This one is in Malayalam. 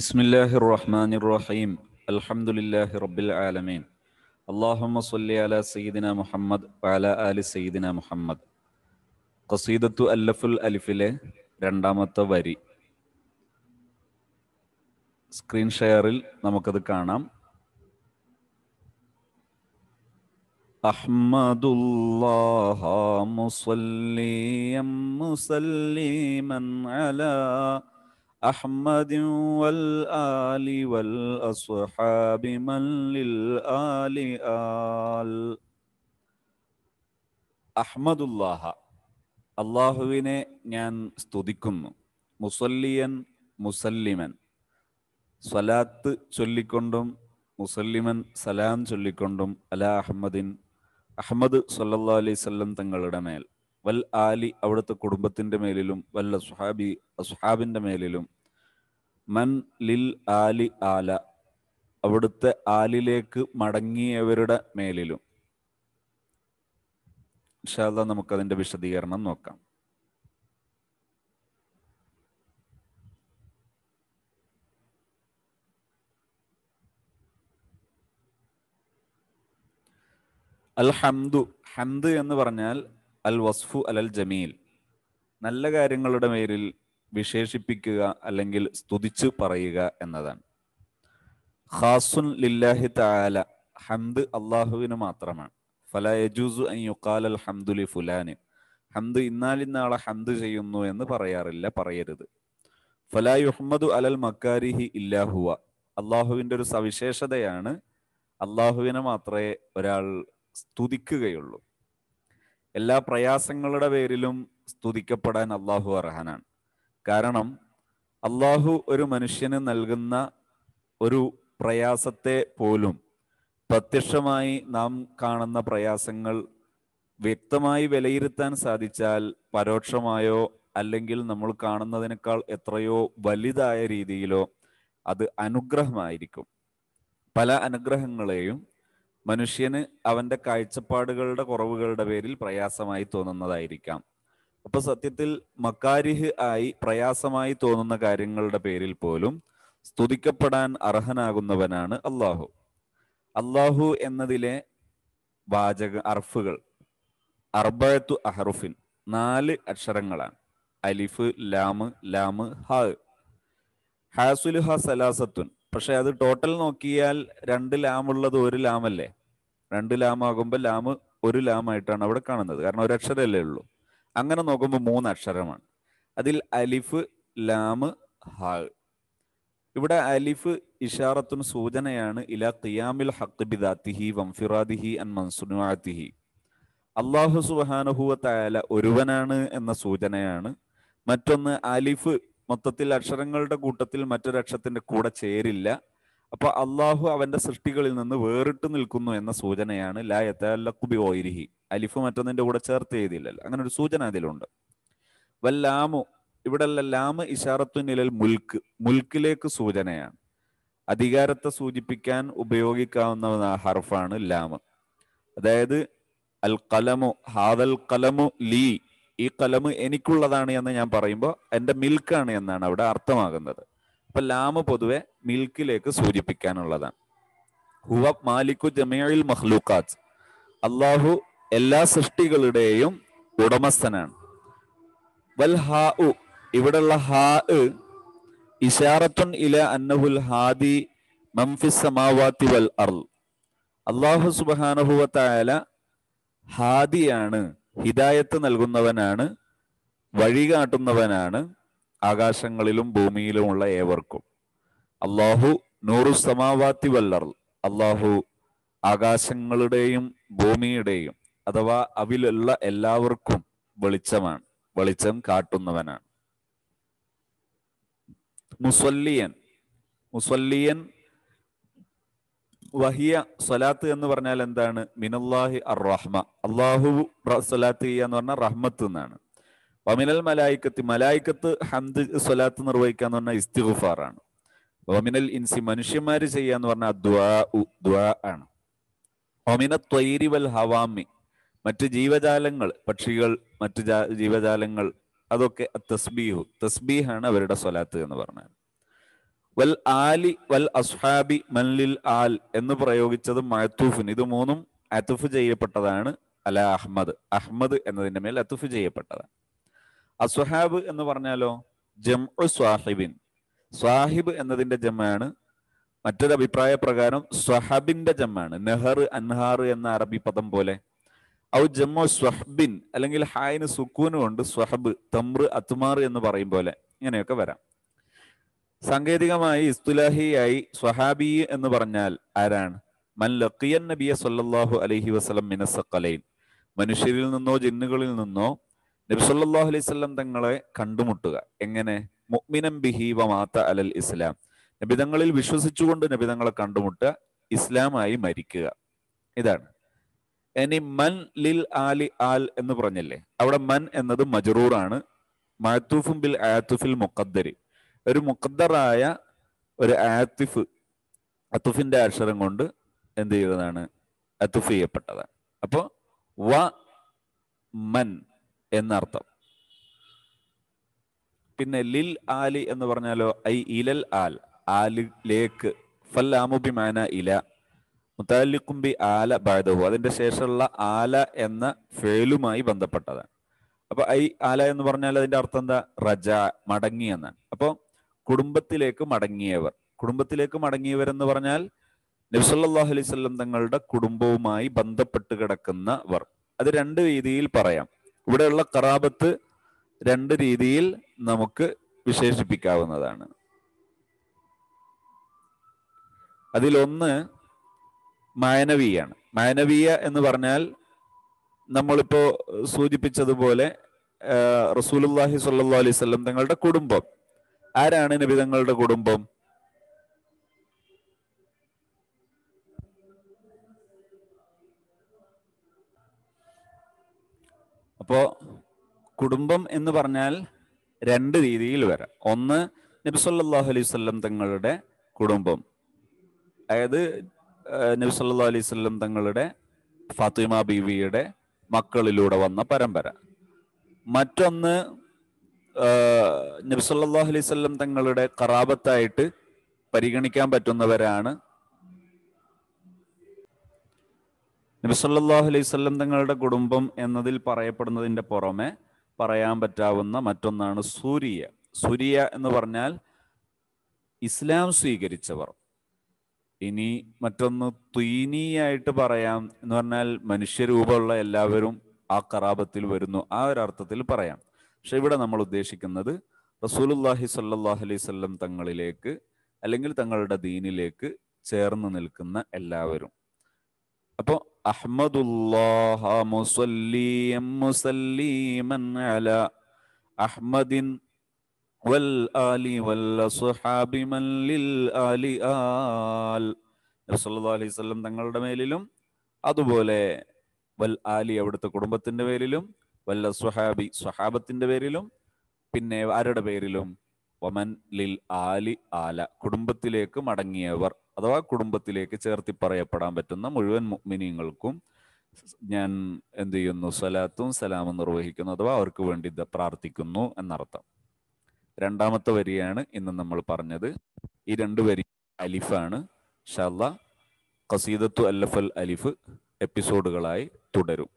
بسم الله الرحمن الرحيم الحمد لله رب العالمين اللهم صل على سيدنا محمد وعلى آل سيدنا محمد قصيدة ألف الألف രണ്ടാമത്തെ വരി സ്ക്രീൻ ഷെയറിൽ നമുക്കത് കാണാം അഹ്മദുല്ലാഹ മുസല്ലിയം മുസല്ലിമൻ അലാ أحمد والآل والأصحاب من للآل آل أحمد الله الله وينه نان استوديكم مسليا مسلما صلاة شليكوندم مسلما سلام شليكوندم على أحمد أحمد صلى الله عليه وسلم تنقلنا ميل والآل أورت كربتين دميلهم والأصحابي أصحابين دميلهم من للآل آلا أورت آل لك مادعني أوردا ميلهم إن شاء الله نمكذن دبشة ديارنا نوكا الحمد എന്ന് പറഞ്ഞാൽ അൽ വസ്ഫു അലൽ ജമീൽ നല്ല കാര്യങ്ങളുടെ മേലിൽ വിശേഷിപ്പിക്കുക അല്ലെങ്കിൽ സ്തുതിച്ച് പറയുക എന്നതാണ്. ഖാസുൻ ലില്ലാഹി തആല ഹംദ് അല്ലാഹുവിന് മാത്രമാണ്. ഫലാ യജൂസു അൻ യുഖാല അൽ ഹംദു ലി ഫുലാൻ ഹംദ് ഇന്നാലിന്നാളെ ഹംദ് ചെയ്യുന്നു എന്ന് പറയാറില്ല, പറയരുത്. ഫലാ യുഹ്മദു അലൽ മക്കാരിഹി ഇല്ലാ ഹുവ അല്ലാഹുവിൻ്റെ ഒരു സവിശേഷതയാണ് അല്ലാഹുവിനെ മാത്രമേ ഒരാൾ സ്തുതിക്കുകയുള്ളൂ. എല്ലാ പ്രയാസങ്ങളുടെ പേരിലും സ്തുതിക്കപ്പെടാൻ അള്ളാഹു അർഹനാണ്. കാരണം അള്ളാഹു ഒരു മനുഷ്യന് നൽകുന്ന ഒരു പ്രയാസത്തെ പോലും പ്രത്യക്ഷമായി നാം കാണുന്ന പ്രയാസങ്ങൾ വ്യക്തമായി വിലയിരുത്താൻ സാധിച്ചാൽ പരോക്ഷമായോ അല്ലെങ്കിൽ നമ്മൾ കാണുന്നതിനേക്കാൾ എത്രയോ വലുതായ രീതിയിലോ അത് അനുഗ്രഹമായിരിക്കും. പല അനുഗ്രഹങ്ങളെയും മനുഷ്യന് അവൻ്റെ കാഴ്ചപ്പാടുകളുടെ കുറവുകളുടെ പേരിൽ പ്രയാസമായി തോന്നുന്നതായിരിക്കാം. അപ്പൊ സത്യത്തിൽ മക്കാരിഹ് ആയി പ്രയാസമായി തോന്നുന്ന കാര്യങ്ങളുടെ പേരിൽ പോലും സ്തുതിക്കപ്പെടാൻ അർഹനാകുന്നവനാണ് അള്ളാഹു. അള്ളാഹു എന്നതിലെ വാചക അർഫുകൾ അർബഅത്തു അഹ്റുഫിൻ 4 അക്ഷരങ്ങളാണ്. അലിഫ്, ലാമ്, ലാമ്, ഹ. ഹാസുലുഹ സലാസത്തുൻ. പക്ഷെ അത് ടോട്ടൽ നോക്കിയാൽ 2 ലാമുള്ളത് 1 ലാമല്ലേ? 2 ലാമാകുമ്പോൾ ലാമ് 1 ലാമായിട്ടാണ് അവിടെ കാണുന്നത്. കാരണം ഒരു അക്ഷരമല്ലേ ഉള്ളൂ. അങ്ങനെ നോക്കുമ്പോൾ 3 അക്ഷരമാണ്. അതിൽ അലിഫ്, ലാമ്, ഹ. ഇവിടെ അലിഫ് ഇഷാറത്തുൻ, സൂചനയാണ്. ഇലാ ഖിയാമിൽ ഹഖ് ബിദാതിഹി വംഫിറാദിഹി അൻ മൻസുനാഅതിഹി. അല്ലാഹു സുബ്ഹാനഹു വ തആല ഒരുവനാണ് എന്ന സൂചനയാണ്. മറ്റൊന്ന് അലിഫ് മൊത്തത്തിൽ അക്ഷരങ്ങളുടെ കൂട്ടത്തിൽ മറ്റൊരക്ഷരത്തിന്റെ കൂടെ ചേരില്ല. അപ്പൊ അള്ളാഹു അവന്റെ സൃഷ്ടികളിൽ നിന്ന് വേറിട്ട് നിൽക്കുന്നു എന്ന സൂചനയാണ്. ലാ യതഅല്ലഖു ബിഗൈരിഹി. അലിഫ് മറ്റൊന്നിന്റെ കൂടെ ചേർത്ത് എഴുതിയില്ലല്ലോ. അങ്ങനെ ഒരു സൂചന അതിലുണ്ട്. വല്ലാമു, ഇവിടെ ലാമ് ഇശാറത്തുൻ ഇലൽ മുൽക്ക്, മുൽക്കിലേക്ക് സൂചനയാണ്. അധികാരത്തെ സൂചിപ്പിക്കാൻ ഉപയോഗിക്കാവുന്ന ഹർഫാണ് ലാമ്. അതായത് അൽ ഖലമു ഹാദൽ ഖലമു ലീ, ഈ കലമ് എനിക്കുള്ളതാണ് എന്ന് ഞാൻ പറയുമ്പോൾ എൻ്റെ മിൽക്കാണ് എന്നാണ് അവിടെ അർത്ഥമാകുന്നത്. അപ്പൊ ലാമ് പൊതുവെ മിൽക്കിലേക്ക് സൂചിപ്പിക്കാനുള്ളതാണ്. ഹുവ മാലിക്കു ജമീഉൽ മഖ്ലൂഖാത്ത്. അല്ലാഹു എല്ലാ സൃഷ്ടികളുടെയും ഉടമസ്ഥനാണ്. വൽ ഹാഉ, ഇവിടെയുള്ള ഹാഉ ഇശാറത്തുൻ ഇല അന്നഹുൽ ഹാദി മൻ ഫിസ് സമാവാതി വൽ അർദ്. അല്ലാഹു സുബ്ഹാനഹു വ തആല ഹാദിയാണ്, ഹിദായത്ത് നൽകുന്നവനാണ്, വഴികാട്ടുന്നവനാണ് ആകാശങ്ങളിലും ഭൂമിയിലുമുള്ള ഏവർക്കും. അല്ലാഹു നൂറു സമാവാത്തി വല്ലർ. അല്ലാഹു ആകാശങ്ങളുടെയും ഭൂമിയുടെയും അഥവാ അവിലുള്ള എല്ലാവർക്കും വെളിച്ചമാണ്, വെളിച്ചം കാട്ടുന്നവനാണ്. മുസല്ലിയൻ, മുസല്ലിയൻ വഹിയ സ്വലാത്ത് എന്ന് പറഞ്ഞാൽ എന്താണ്? മിനല്ലാഹി അർറഹ്മ. അള്ളാഹു സ്വലാത്ത് എന്ന് പറഞ്ഞാൽ റഹ്മത്ത് എന്നാണ്. വമിനൽ മലായിക്കത്ത്, മലായിക്കത്ത് ഹംദ് സ്വലാത്ത് നിർവഹിക്കാന്ന് പറഞ്ഞാൽ ഇസ്തിഗ്ഫാറാണ്. വമിനൽ ഇൻസി, മനുഷ്യന്മാര് ചെയ്യാന്ന് പറഞ്ഞാൽ ദുആഉ, ദുആ ആണ്. വമിന ത്വൈരി വൽ ഹവാമി, മറ്റ് ജീവജാലങ്ങൾ, പക്ഷികൾ, മറ്റ് ജീവജാലങ്ങൾ, അതൊക്കെ തസ്ബീഹു, തസ്ബീഹാണ് അവരുടെ സ്വലാത്ത് എന്ന് പറഞ്ഞാൽ. വൽ ആലി വൽ അസ്ഹാബി മൻ ലിൽ ആൽ എന്ന് പ്രയോഗിച്ചത് മഅ്തൂഫിന്. ഇത് മൂന്നും അത്ഫ് ചെയ്യപ്പെട്ടതാണ്. അല അഹ്മദ്, അഹ്മദ് എന്നതിന്റെ മേൽ അത്ഫ് ചെയ്യപ്പെട്ടതാണ്. അസ്ഹാബ് എന്ന് പറഞ്ഞാലോ ജംഉ സ്വാഹിബിൻ, സ്വാഹിബ് എന്നതിന്റെ ജമാണ്. മറ്റൊരു അഭിപ്രായ പ്രകാരം സ്വഹബിന്റെ ജമാണ്, നെഹർ അൻഹാർ എന്ന അറബി പദം പോലെ. ഔ ജമ്മു സ്വഹബിൻ, അല്ലെങ്കിൽ ഹായിന് സുക്കൂനും ഉണ്ട് സ്വഹബ്, തമ്ര അത്മാർ എന്ന് പറയും പോലെ. ഇങ്ങനെയൊക്കെ വരാം. സാങ്കേതികമായി ഇസ്തുലാഹിയായി സ്വഹാബി എന്ന് പറഞ്ഞാൽ ആരാണ്? മൻ ലഖിയ നബിയ സല്ലല്ലാഹു അലൈഹി വസല്ലം മിന സഖലൈൻ, മനുഷ്യരിൽ നിന്നോ ജിന്നുകളിൽ നിന്നോ നബി സല്ലല്ലാഹു അലൈഹി വസല്ലം തങ്ങളെ കണ്ടുമുട്ടുക. എങ്ങനെ? മുഅ്മിനം ബിഹി വമാത അലൽ ഇസ്ലാം, നബിതങ്ങളിൽ വിശ്വസിച്ചുകൊണ്ട് നബിതങ്ങളെ കണ്ടുമുട്ടുക, ഇസ്ലാമായി മരിക്കുക. ഇതാണ്. ഇനി മൻ ലിൽ ആലി ആൽ എന്ന് പറഞ്ഞില്ലേ, അവിടെ മൻ എന്നത് മജ്റൂറാണ്. മഅ്തൂഫുൻ ബിൽ ആതിഫിൽ മുഖദ്ദരി, ഒരു മുഖദ്ദറായ ഒരു ആതിഫ്, അത്തുഫിന്റെ അക്ഷരം കൊണ്ട് എന്ത് ചെയ്തതാണ്? അത്തുഫ് ചെയ്യപ്പെട്ടതാണ്. അപ്പോൾ വ മൻ എന്നർത്ഥം. പിന്നെ ലിൽ ആലി എന്ന് പറഞ്ഞാലോ ഐ ഇലൽ ആൽ, ആലിലേക്ക്. ഫല്ലാമു ബിമാന ഇല മുതഅല്ലിഖും ബി ആല ബഅദഹു, അതിന്റെ ശേഷമുള്ള ആല എന്ന ഫേലുമായി ബന്ധപ്പെട്ടതാണ്. അപ്പൊ ഐ ആല എന്ന് പറഞ്ഞാൽ അതിന്റെ അർത്ഥം എന്താ? റജ, മടങ്ങി എന്നാണ്. അപ്പോൾ കുടുംബത്തിലേക്ക് മടങ്ങിയവർ, കുടുംബത്തിലേക്ക് മടങ്ങിയവർ എന്ന് പറഞ്ഞാൽ നബി സല്ലല്ലാഹു അലൈഹി വസല്ലം തങ്ങളുടെ കുടുംബവുമായി ബന്ധപ്പെട്ട് കിടക്കുന്നവർ. അത് രണ്ട് രീതിയിൽ പറയാം. ഇവിടെയുള്ള ഖറാബത്ത് രണ്ട് രീതിയിൽ നമുക്ക് വിശേഷിപ്പിക്കാവുന്നതാണ്. അതിലൊന്ന് മാനവീയാണ്. മാനവീയ എന്ന് പറഞ്ഞാൽ നമ്മളിപ്പോ സൂചിപ്പിച്ചതുപോലെ റസൂലുള്ളാഹി സ്വല്ലല്ലാഹു അലൈഹി വസല്ലം തങ്ങളുടെ കുടുംബം. ആരാണ് നബി തങ്ങളുടെ കുടുംബം? അപ്പോ കുടുംബം എന്ന് പറഞ്ഞാൽ രണ്ട് രീതിയിൽ വരാം. ഒന്ന് നബി സല്ലല്ലാഹു അലൈഹി വസല്ലം തങ്ങളുടെ കുടുംബം, അതായത് നബി സല്ലല്ലാഹു അലൈഹി വസല്ലം തങ്ങളുടെ ഫാത്തിമ ബീവിയുടെ മക്കളിലൂടെ വന്ന പരമ്പര. മറ്റൊന്ന് നബി സല്ലല്ലാഹു അലൈഹി വസല്ലം തങ്ങളുടെ ഖറാബത്തായിട്ട് പരിഗണിക്കാൻ പറ്റുന്നവരാണ് നബി സല്ലല്ലാഹു അലൈഹി വസല്ലം തങ്ങളുടെ കുടുംബം എന്നതിൽ പറയപ്പെടുന്നതിൻ്റെ പുറമെ പറയാൻ പറ്റാവുന്ന മറ്റൊന്നാണ് സൂരിയ. സൂരിയ എന്ന് പറഞ്ഞാൽ ഇസ്ലാം സ്വീകരിച്ചവർ. ഇനി മറ്റൊന്ന് തുയിനിയായിട്ട് പറയാം, എന്ന് പറഞ്ഞാൽ മനുഷ്യരൂപമുള്ള എല്ലാവരും ആ ഖറാബത്തിൽ വരുന്നു, ആ ഒരർത്ഥത്തിൽ പറയാം. പക്ഷെ ഇവിടെ നമ്മൾ ഉദ്ദേശിക്കുന്നത് റസൂലുള്ളാഹി സ്വല്ലല്ലാഹു അലൈഹി വസല്ലം തങ്ങളിലേക്ക് അല്ലെങ്കിൽ തങ്ങളുടെ ദീനിലേക്ക് ചേർന്ന് നിൽക്കുന്ന എല്ലാവരും. അപ്പോൾ അഹ്മദുല്ലാഹ മുസല്ലിയൻ മുസല്ലിമൻ അലാ അഹ്മദിൻ വൽ ആലി വൽ അസ്ഹാബി മൻ ലിൽ ആലി ആൽ, നബി സല്ലല്ലാഹു അലൈഹി വസല്ലം തങ്ങളുടെ മേലിലും അതുപോലെ വൽ ആലി അവിടുത്തെ കുടുംബത്തിന്റെ പേരിലും വൽ അസ്ഹാബി സ്വഹാബത്തിന്റെ പേരിലും പിന്നെ ആരുടെ പേരിലും വമൻ ലിൽ ആലി ആല കുടുംബത്തിലേക്ക് മടങ്ങിയവർ അഥവാ കുടുംബത്തിലേക്ക് ചേർത്തി പറയപ്പെടാൻ പറ്റുന്ന മുഴുവൻ മുഅ്മിനീങ്ങൾക്കും ഞാൻ എന്ത് ചെയ്യുന്നു? സലാത്തും സലാമും നിർവഹിക്കുന്നു അഥവാ അവർക്ക് വേണ്ടി പ്രാർത്ഥിക്കുന്നു എന്നർത്ഥം. രണ്ടാമത്തെ വരിയാണ് ഇന്ന് നമ്മൾ പറഞ്ഞത്. ഈ രണ്ട് വരി അലിഫാണ്. ഇൻഷാ അല്ലാഹ് ഖസീദത്തു അല്ലഫൽ അലിഫ് എപ്പിസോഡുകളായി തുടരും.